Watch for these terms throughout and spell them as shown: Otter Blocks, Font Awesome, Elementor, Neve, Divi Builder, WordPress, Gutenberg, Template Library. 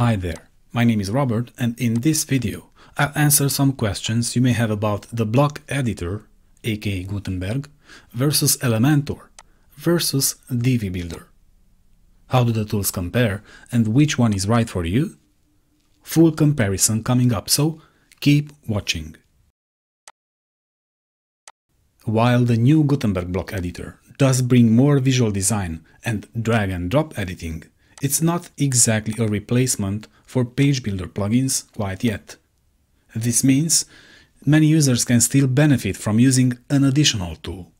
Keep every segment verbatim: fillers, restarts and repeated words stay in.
Hi there, my name is Robert, and in this video I'll answer some questions you may have about the block editor, aka Gutenberg, versus Elementor, versus Divi Builder. How do the tools compare, and which one is right for you? Full comparison coming up, so keep watching. While the new Gutenberg block editor does bring more visual design and drag and drop editing, it's not exactly a replacement for page builder plugins quite yet. This means many users can still benefit from using an additional tool.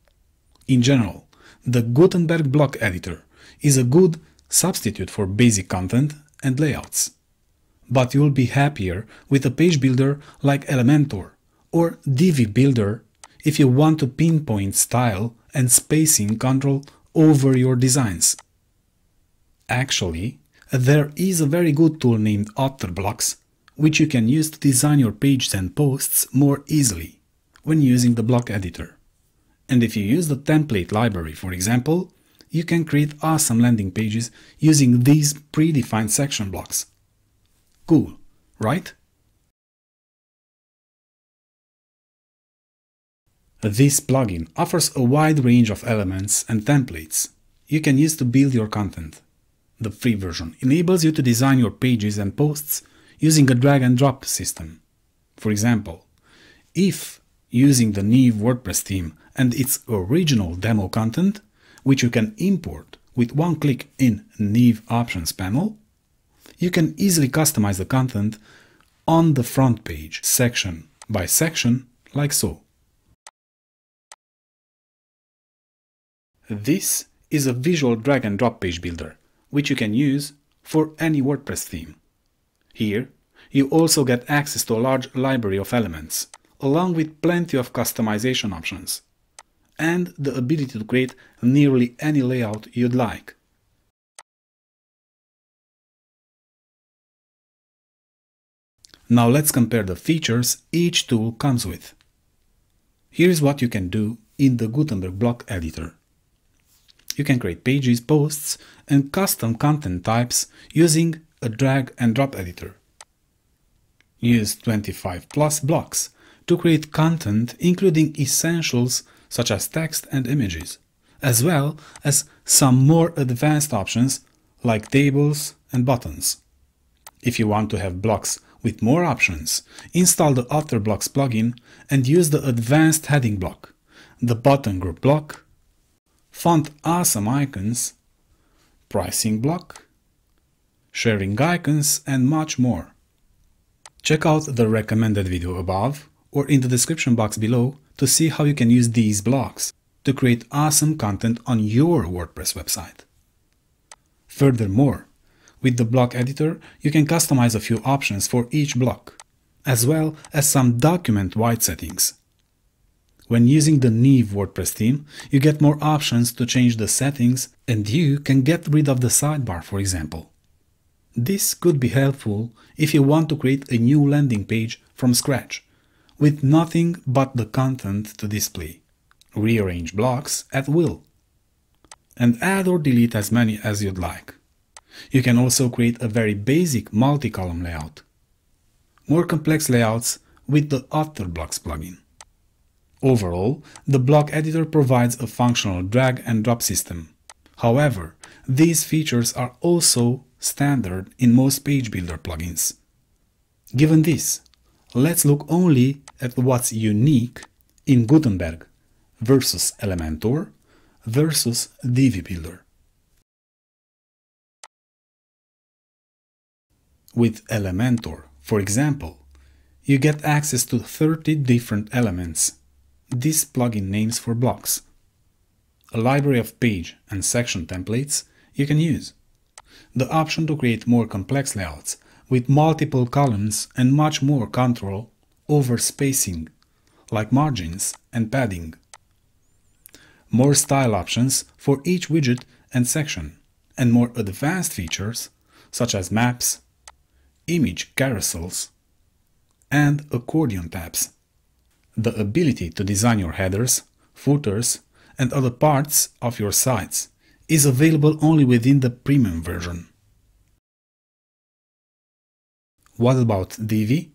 In general, the Gutenberg block editor is a good substitute for basic content and layouts. But you'll be happier with a page builder like Elementor or Divi Builder if you want to pinpoint style and spacing control over your designs. Actually, there is a very good tool named Otter Blocks, which you can use to design your pages and posts more easily when using the block editor. And if you use the template library, for example, you can create awesome landing pages using these predefined section blocks. Cool, right? This plugin offers a wide range of elements and templates you can use to build your content. The free version enables you to design your pages and posts using a drag and drop system. For example, if using the Neve WordPress theme and its original demo content, which you can import with one click in Neve Options panel, you can easily customize the content on the front page, section by section, like so. This is a visual drag and drop page builder, which you can use for any WordPress theme. Here, you also get access to a large library of elements, along with plenty of customization options, and the ability to create nearly any layout you'd like. Now let's compare the features each tool comes with. Here's what you can do in the Gutenberg block editor. You can create pages, posts, and custom content types using a drag and drop editor. Use twenty-five plus blocks to create content including essentials such as text and images, as well as some more advanced options like tables and buttons. If you want to have blocks with more options, install the Otter Blocks plugin and use the advanced heading block, the button group block, Font Awesome icons, pricing block, sharing icons, and much more. Check out the recommended video above or in the description box below to see how you can use these blocks to create awesome content on your WordPress website. Furthermore, with the block editor, you can customize a few options for each block, as well as some document-wide settings. When using the Neve WordPress theme, you get more options to change the settings, and you can get rid of the sidebar, for example. This could be helpful if you want to create a new landing page from scratch, with nothing but the content to display. Rearrange blocks at will, and add or delete as many as you'd like. You can also create a very basic multi-column layout. More complex layouts with the Otter Blocks plugin. Overall, the block editor provides a functional drag and drop system. However, these features are also standard in most page builder plugins. Given this, let's look only at what's unique in Gutenberg versus Elementor versus Divi Builder. With Elementor, for example, you get access to thirty different elements. This plugin names for blocks, a library of page and section templates you can use, the option to create more complex layouts with multiple columns and much more control over spacing, like margins and padding, more style options for each widget and section, and more advanced features such as maps, image carousels, and accordion tabs. The ability to design your headers, footers, and other parts of your sites is available only within the premium version. What about Divi?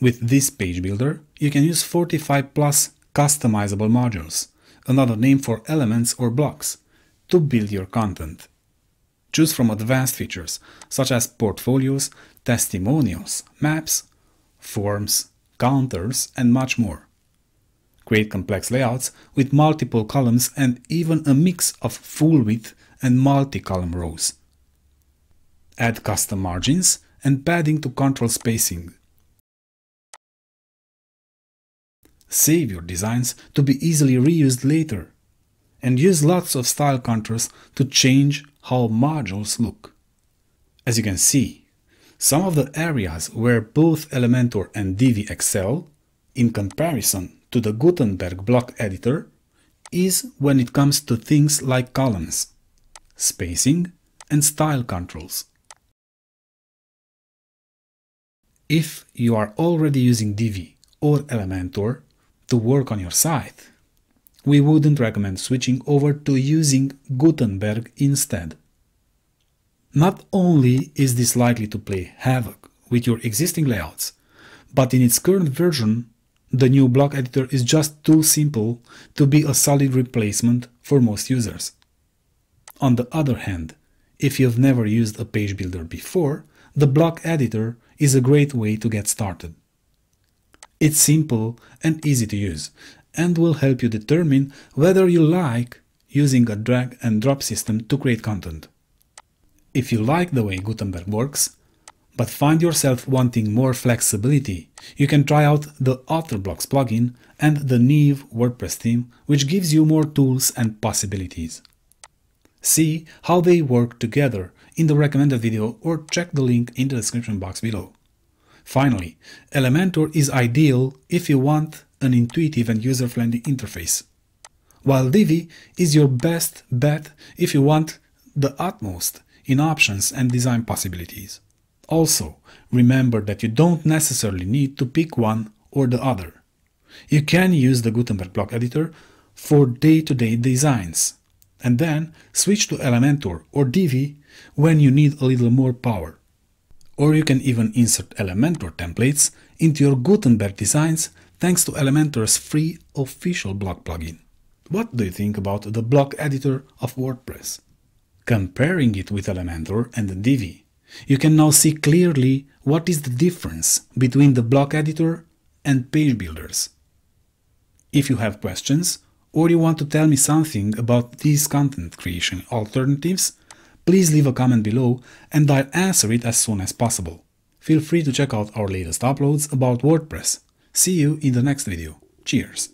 With this page builder, you can use forty-five plus customizable modules, another name for elements or blocks, to build your content. Choose from advanced features, such as portfolios, testimonials, maps, forms, counters, and much more. Create complex layouts with multiple columns and even a mix of full-width and multi-column rows. Add custom margins and padding to control spacing. Save your designs to be easily reused later, and use lots of style contrasts to change how modules look. As you can see, some of the areas where both Elementor and Divi excel, in comparison to the Gutenberg block editor, is when it comes to things like columns, spacing, and style controls. If you are already using Divi or Elementor to work on your site, we wouldn't recommend switching over to using Gutenberg instead. Not only is this likely to play havoc with your existing layouts, but in its current version, the new block editor is just too simple to be a solid replacement for most users. On the other hand, if you've never used a page builder before, the block editor is a great way to get started. It's simple and easy to use, and will help you determine whether you like using a drag and drop system to create content. If you like the way Gutenberg works, but find yourself wanting more flexibility, you can try out the Otter Blocks plugin and the Neve WordPress theme, which gives you more tools and possibilities. See how they work together in the recommended video or check the link in the description box below. Finally, Elementor is ideal if you want an intuitive and user-friendly interface, while Divi is your best bet if you want the utmost in options and design possibilities. Also, remember that you don't necessarily need to pick one or the other. You can use the Gutenberg block editor for day-to-day designs, and then switch to Elementor or Divi when you need a little more power. Or you can even insert Elementor templates into your Gutenberg designs thanks to Elementor's free official block plugin. What do you think about the block editor of WordPress? Comparing it with Elementor and Divi, you can now see clearly what is the difference between the block editor and page builders. If you have questions or you want to tell me something about these content creation alternatives, please leave a comment below and I'll answer it as soon as possible. Feel free to check out our latest uploads about WordPress. See you in the next video. Cheers!